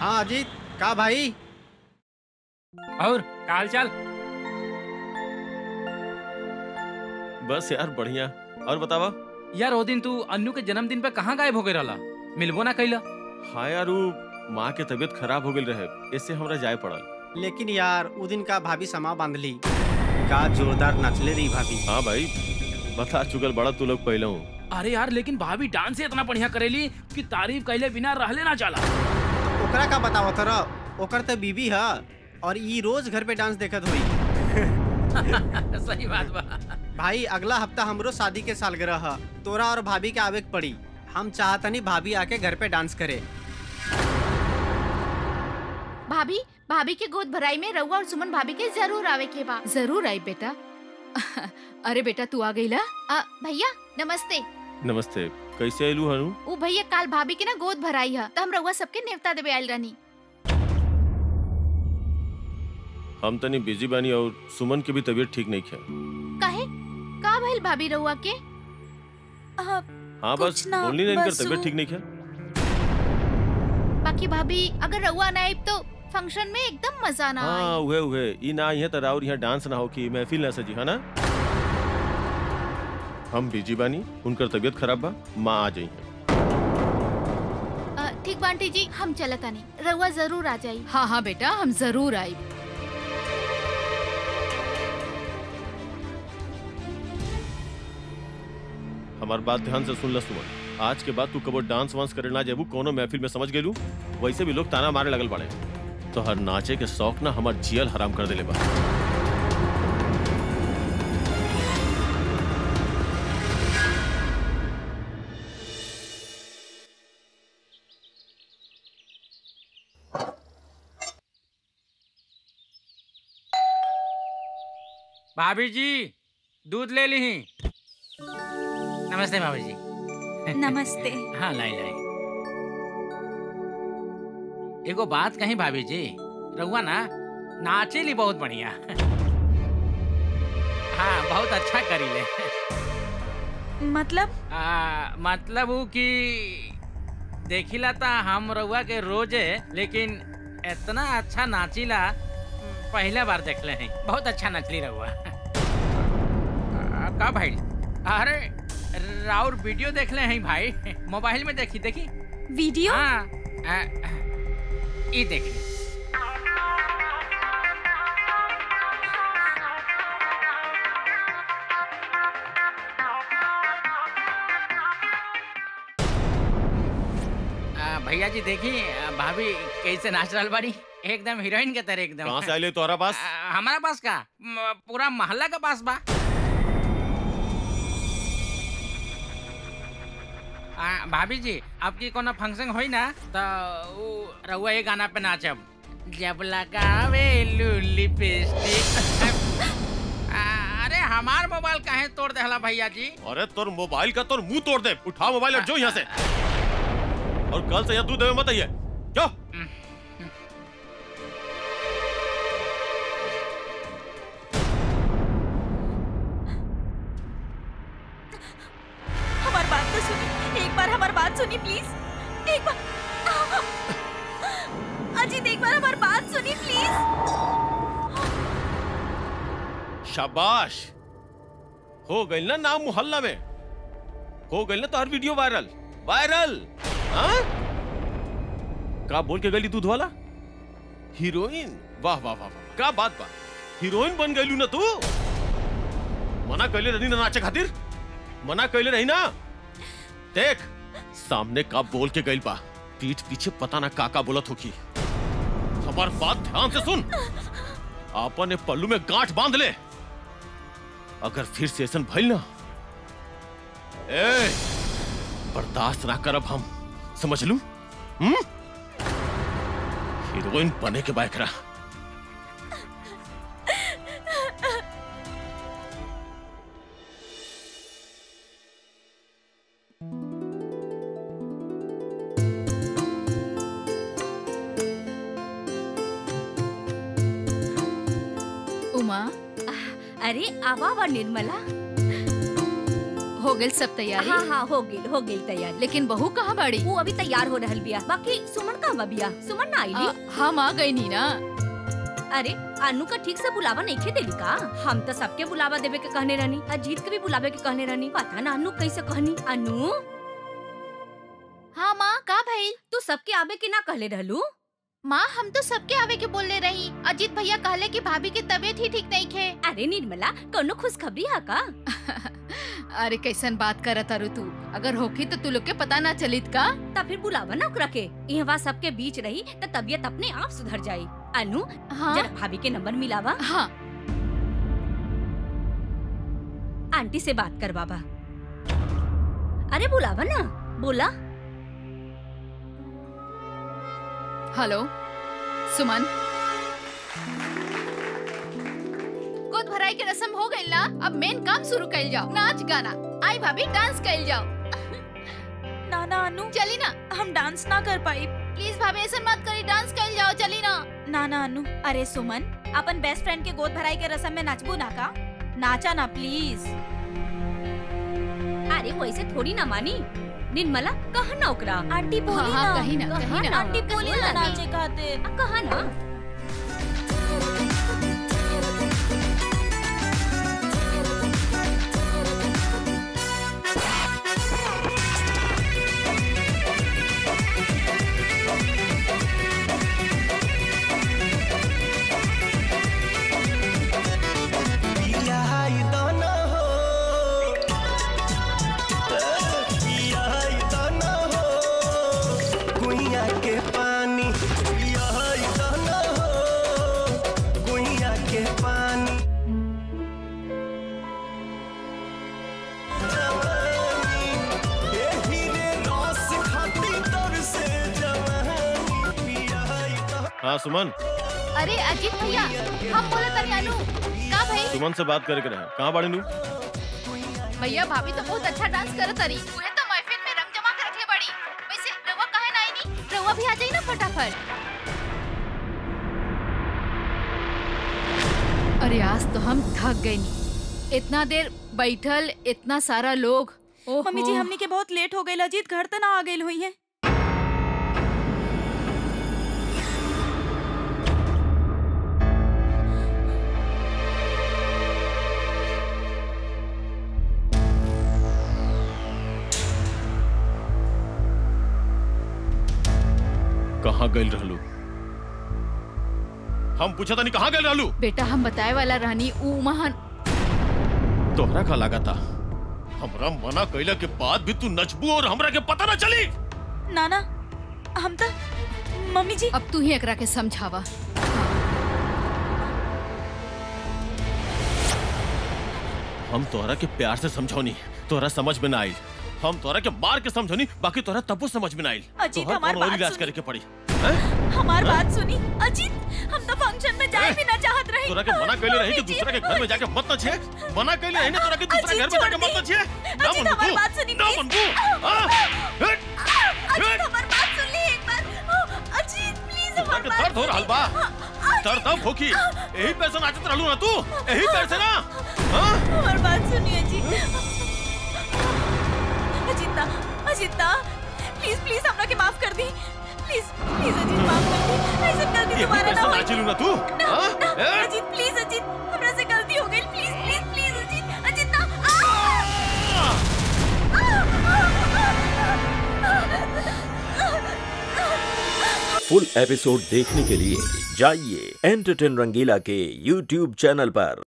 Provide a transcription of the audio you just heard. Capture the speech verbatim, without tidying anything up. हाँ अजीत, का भाई और का हालचाल? बस यार बढ़िया। और बतावा यार, वो दिन तू अन्नू के जन्मदिन पे कहाँ गायब हो गए रहा? मिलबो ना कैला। हाँ यार, वो माँ के तबीयत खराब हो गई रहे, इससे हमरा जाए पड़ल। लेकिन यार वो दिन का भाभी समा बांधली, का जोरदार नाचले रही भाभी। हाँ भाई, बता चुकल बड़ा तू लोग पहले हूँ। अरे यार, लेकिन भाभी डांस इतना बढ़िया करेली कि तारीफ कैले बिना रहले ना चला। ओकरा का बतावा थरा, ओकर तो बीबी है और ये रोज घर पे डांस देखत हुई। सही बात बा। भाई अगला हफ्ता हमरो शादी के सालगिरह है, तोरा और भाभी के आवेक पड़ी। हम चाहता नहीं भाभी आके घर पे डांस करे। भाभी भाभी के गोद भराई में रहुआ और सुमन भाभी के जरूर आवे के बा। जरूर आई बेटा। अरे बेटा तू आ गईला। भैया नमस्ते। नमस्ते, कैसे आयलू हनु? ओ भैया, काल भाभी के ना गोद भराई है तो हम रउआ सबके नेवता देवे आयल रहनी। हम तनी बिजी बानी और सुमन की भी तबीयत ठीक नहीं है। काहे, का भइल भाभी रउआ के? हाँ बस बोलनी नहीं, इनकर तबीयत ठीक नहीं है। बाकी भाभी अगर रउआ ना आई तो फंक्शन में एकदम मजा ना आए। हां उहे उहे, ई ना आई है त और यहां डांस ना हो की महफिल ना सजी, है ना? हम बिजी बानी, उनकर तबियत खराब बा, माँ आ जाई। ठीक बांटी जी, हम चलता नहीं, रउआ जरूर आ जाई। हाँ हाँ बेटा, हम जरूर आई। हमार बात ध्यान से सुन ल सुमन, आज के बाद तू कबो डांस वांस करे ना जेबू कोनो महफिल में, समझ गेलू? वैसे भी लोग ताना मारे लगल बाड़े, तो हर नाचे के शौक ना हमार जियल हराम कर देले बा। भाभी जी दूध ले ली। नमस्ते भाभी जी। नमस्ते। हाँ लाई लाई। एगो बात कही भाभी जी, रहुआ ना नाचे ली बहुत बढ़िया। हाँ बहुत अच्छा करी ले। मतलब आ, मतलब वो कि देखिला था हम रहुआ के रोजे, लेकिन इतना अच्छा नाचीला पहला बार देख ले हैं। बहुत अच्छा नाचली रहुआ। का भाई, अरे राउर वीडियो देख ले हैं भाई, मोबाइल में देखी देखी वीडियो। हाँ ये देखी। भैया जी देखी भाभी कैसे नाच रहा बाड़ी, एकदम हीरोइन के तरह। एकदम कहाँ से आइले तोरा पास? हमारा पास का पूरा मोहल्ला के पास बा। भाभी जी आपकी कोनो फंक्शन होई ना तो रहुआ ये गाना पे नाचब, जब लगावे लिपस्टिक। अरे हमार मोबाइल काहे तोड़ देहला भैया जी? अरे तोर मोबाइल का तोर मुंह तोड़ दे। उठा मोबाइल और जो यहाँ से, और कल से यहाँ दूध देवे मत आइए। जाओ। हमार बात तो सुनी, एक बार हमारी बात सुनी प्लीज। एक बार अजीत, एक बार हमारी बात सुनी प्लीज। शाबाश, हो गई ना नाम मोहल्ला में, हो गई ना तो हर वीडियो वायरल वायरल। हाँ का बोल के गली दूध वाला हीरोइन? वाह वाह वाह वाह, का बात बा, हीरोइन बन गई ना तू। मना कैले रही ना नाचे खातिर, मना कैले रही ना। देख सामने का बोल के गइल बा, पीठ पीछे पता ना का का बोलत होखी। हमार बात ध्यान से सुन, आपने पल्लू में गांठ बांध ले, अगर फिर से ऐसा भइल ना, ए बर्दाश्त ना करब हम, समझ लू? हम्म, हीरोइन बने के बायकरा। अरे आवा वा निर्मला, हो गई सब तैयारी? हाँ हाँ हो गई हो गई तैयारी। लेकिन बहू कहाँ बाड़ी? वो अभी तैयार हो रहल बिया। बाकी सुमन कहाँ बा बिया? सुमन ना आईली? हम आ गई नी ना। अरे अनु का ठीक से बुलावा नहीं खे देली का? हम तो सबके बुलावा देवे के कहने रहनी, अजीत के भी बुलावे के कहने रहनी। पता ना अनु कैसे कहनी। अनु हाँ माँ का भइल? तू सबके आवे के ना कहले रहलू? माँ हम तो सबके आवे के बोलने रही। अजीत भैया कहले कि भाभी की तबीयत ही ठीक नहीं खे। अरे निर्मला कौनो खुशखबरी है का? अरे कैसन बात करत अरु तू? अगर होखी तो तू लोग के पता ना चलित का? तब फिर बुलावा ना ओकरा के। यहाँ सबके बीच रही तो तबीयत अपने आप सुधर जाये। अनु हाँ? जरा भाभी के नंबर मिलावा। हाँ आंटी से बात कर बाबा। अरे बुलावा ना, बोला। हेलो सुमन, गोद भराई के रसम हो गई ना, अब मेन काम शुरू कल जाओ। नाच गाना, आई भाभी डांस कल जाओ। ना ना अनु चली ना, हम डांस ना कर पाई। प्लीज भाभी ऐसा मत करी, डांस कल जाओ चली ना। ना ना अनु। अरे सुमन अपन बेस्ट फ्रेंड के गोद भराई के रसम में नाचबू ना का? नाचा ना प्लीज। अरे वैसे थोड़ी ना मानी निर्मला, कहा ना ओकरा। आंटी बोली ना, कही ना, कही ना, आंटी बोली ना नाचे खाते, कहा ना। हाँ सुमन। अरे अजीत भैया हम बोले तरी अनु का भाई? सुमन से बात करके रहे। कहाँ बाड़ी नू? भैया भाभी तो बहुत अच्छा डांस करे तरी, पूरे तो महफिल में रंग जमा कर रखे बाड़ी। वैसे रवा कहे ना आई? रवा भी आ जाई ना फटाफट। अरे आज तो हम थक गए नी, इतना देर बैठल, इतना सारा लोग। ओह मम्मी जी हमनी के बहुत लेट हो गए। अजीत घर तना आ गई हुई है। कहाँ गए रहलू? हम पूछा था नहीं कहाँ गए रहलू? बेटा हम बताए वाला रानी उमहन तोहरा का लगा था। हमरा मना कैला के बाद भी तू नचबू और हमरा के पता ना चली। नाना हम तो मम्मी जी अब तू ही एकरा के समझावा। हम तोहरा के प्यार से समझौनी, तोहरा समझ में ना आई। हम तोहरा के मार के समझौनी, बाकी तोहरा तब समझ में ना आई। अजीत हमार बात करके पड़ी। हमार बात सुनी अजीत, हम तो फंक्शन में जाए भी ना चाहत रही। तोरा के मना कैले रही कि दूसरा के घर में जाके मत नचे? मना कैले रही ना तोरा के दूसरा घर में जाके मत नचे? ना मनबू, हमार बात सुनी ना मनबू। अजीत हमार बात सुन ले एक बार। अजीत प्लीज हमार बात। दर्द हो रहल बा, दर्द तब होखी। यही पैसा नाचत रहलू ना तू, यही पैसे ना। हमार बात सुनी अजीत। अजीत ना, अजीत ना प्लीज प्लीज हमरा के माफ कर दी। प्लीज प्लीज अजीत माफ कर दे, ऐसे गलती दोबारा ना हो। अजीत ना तू अजीत प्लीज, अजीत हमरा से गलती हो गई। Please please please Ajit, Ajit ना। फुल एपिसोड देखने के लिए जाइए एंटरटेन रंगीला के यूट्यूब चैनल पर।